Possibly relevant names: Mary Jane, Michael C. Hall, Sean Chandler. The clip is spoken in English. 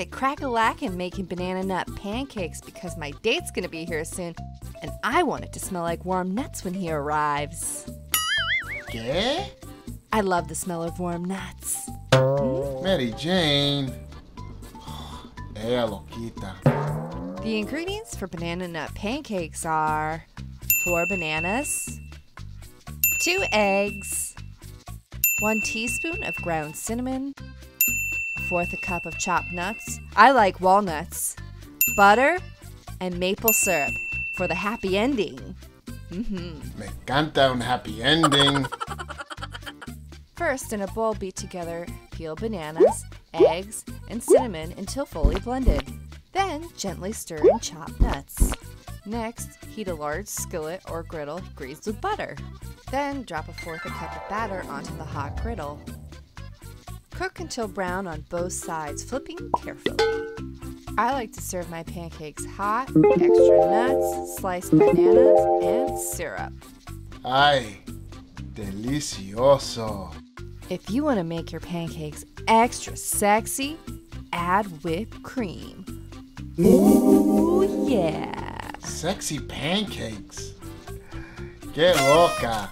at Crack-A-Lack and making banana nut pancakes because my date's gonna be here soon, and I want it to smell like warm nuts when he arrives. Yeah? I love the smell of warm nuts. Mary Jane. Ella loquita. The ingredients for banana nut pancakes are 4 bananas, 2 eggs, 1 teaspoon of ground cinnamon, 1/4 a cup of chopped nuts, I like walnuts, butter, and maple syrup for the happy ending. Me encanta un happy ending. First, in a bowl, beat together peeled bananas, eggs, and cinnamon until fully blended. Then, gently stir in chopped nuts. Next, heat a large skillet or griddle greased with butter. Then, drop 1/4 a cup of batter onto the hot griddle. Cook until brown on both sides, flipping carefully. I like to serve my pancakes hot, with extra nuts, sliced bananas, and syrup. Ay, delicioso! If you want to make your pancakes extra sexy, add whipped cream. Ooh, yeah! Sexy pancakes! Que loca!